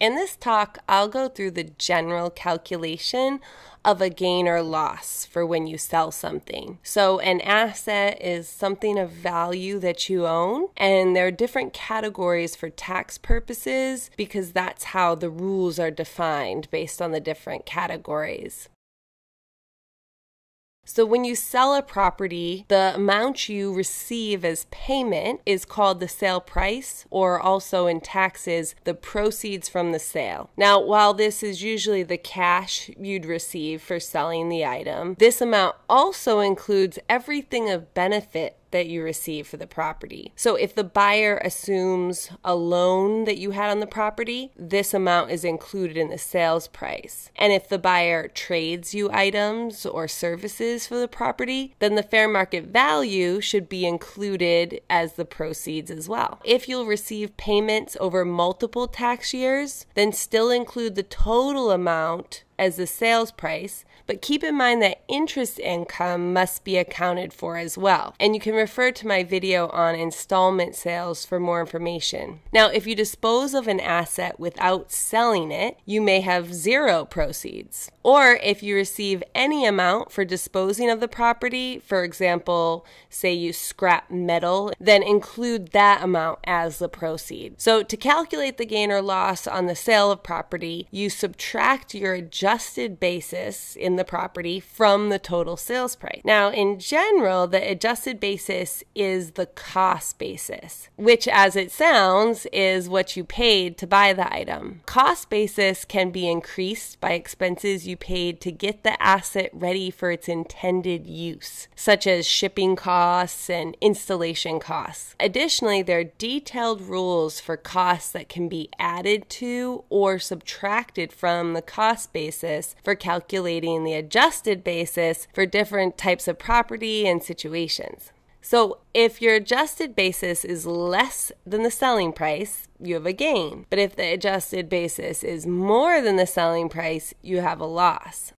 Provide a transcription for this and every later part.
In this talk, I'll go through the general calculation of a gain or loss for when you sell something. So an asset is something of value that you own, and there are different categories for tax purposes because that's how the rules are defined based on the different categories. So when you sell a property, the amount you receive as payment is called the sale price, or also in taxes, the proceeds from the sale. Now, while this is usually the cash you'd receive for selling the item, this amount also includes everything of benefit that you receive for the property. So if the buyer assumes a loan that you had on the property, this amount is included in the sales price. And if the buyer trades you items or services for the property, then the fair market value should be included as the proceeds as well. If you'll receive payments over multiple tax years, then still include the total amount as the sales price, but keep in mind that interest income must be accounted for as well. And you can refer to my video on installment sales for more information. Now, if you dispose of an asset without selling it, you may have zero proceeds. Or if you receive any amount for disposing of the property, for example, say you scrap metal, then include that amount as the proceed. So to calculate the gain or loss on the sale of property, you subtract your adjusted basis in the property from the total sales price. Now, in general, the adjusted basis is the cost basis, which, as it sounds, is what you paid to buy the item. Cost basis can be increased by expenses you paid to get the asset ready for its intended use, such as shipping costs and installation costs. Additionally, there are detailed rules for costs that can be added to or subtracted from the cost basis for calculating the adjusted basis for different types of property and situations. So if your adjusted basis is less than the selling price, you have a gain. But if the adjusted basis is more than the selling price, you have a loss.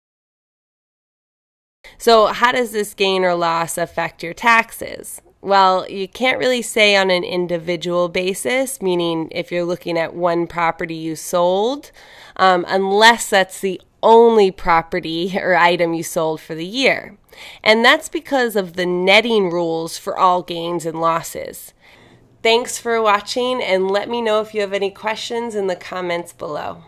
So how does this gain or loss affect your taxes? Well, you can't really say on an individual basis, meaning if you're looking at one property you sold, unless that's the only property or item you sold for the year. And that's because of the netting rules for all gains and losses. Thanks for watching, and let me know if you have any questions in the comments below.